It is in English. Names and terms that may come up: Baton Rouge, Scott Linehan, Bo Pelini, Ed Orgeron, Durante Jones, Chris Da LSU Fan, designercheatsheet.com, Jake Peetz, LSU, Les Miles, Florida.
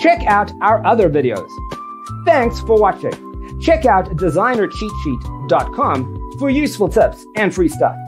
Check out our other videos. Thanks for watching. Check out designercheatsheet.com for useful tips and free stuff.